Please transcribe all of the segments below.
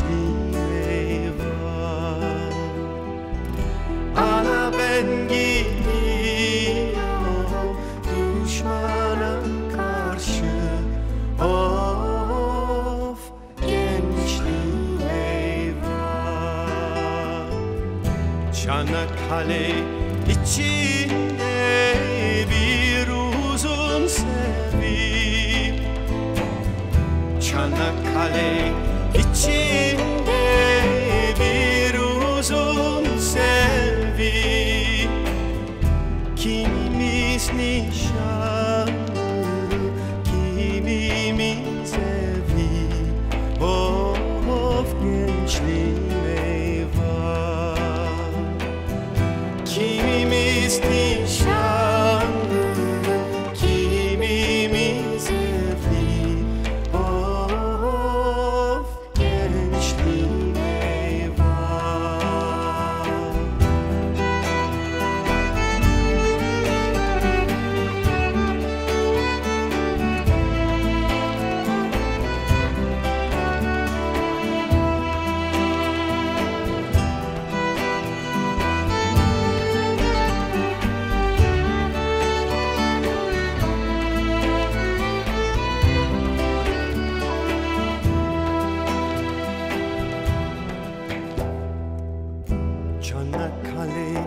gençliğe var. Ana ben gidiyorum düşmana karşı. Of, gençliğe var. Çanakkale içinde bir uzun sevim. Çanakkale içinde bir uzun sevgi. Kimimiz nişanlı, kimimiz evli. Of, gençliğe var. Kimimiz nişanlı, kimimiz evli. Çanakkale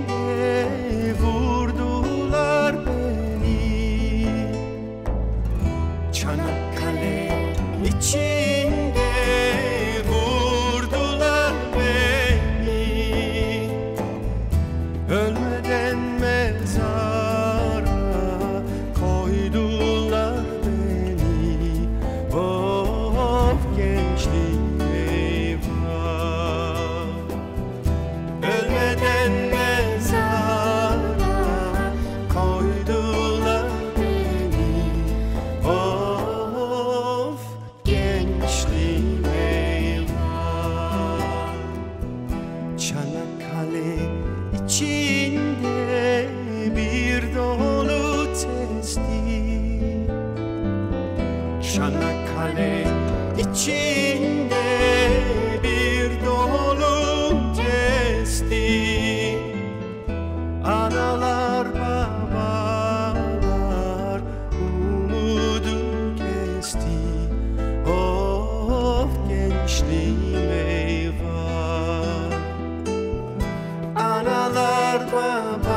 vurdular beni. Çanakkale içinde vurdular beni. Ölmeden mezara koydular beni. Of, gençliğim. Çanakkale içinde bir dolu testi. Çanakkale içinde bir dolu testi. Analar babalar umudu kesti. Of, gençliğime var. Analar babalar.